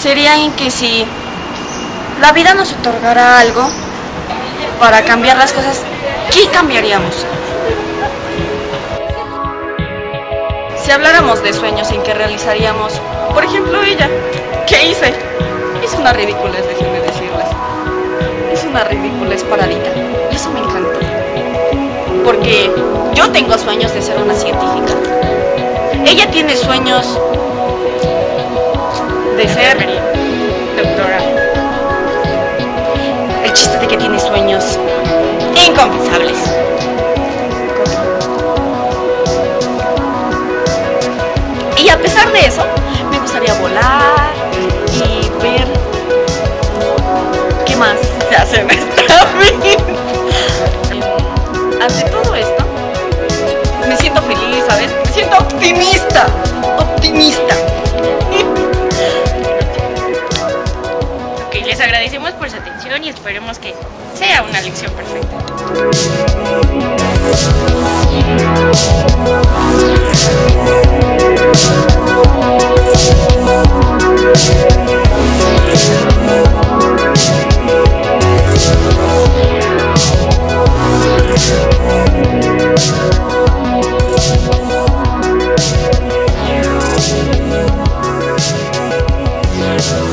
sería en que si la vida nos otorgara algo para cambiar las cosas, ¿qué cambiaríamos? Si habláramos de sueños en que realizaríamos, por ejemplo ella, ¿qué hice? Es una ridícula, déjenme decirles. Es una ridícula, es paradita. Y eso me encanta. Porque yo tengo sueños de ser una científica. Ella tiene sueños de ser doctora. El chiste de que tiene sueños inconfesables. Y a pesar de eso, me gustaría volar y ver qué más se hace en esta vida. Ante todo esto, me siento feliz, ¿sabes? Me siento optimista, optimista. Ok, les agradecemos por su atención y esperemos que sea una lección perfecta.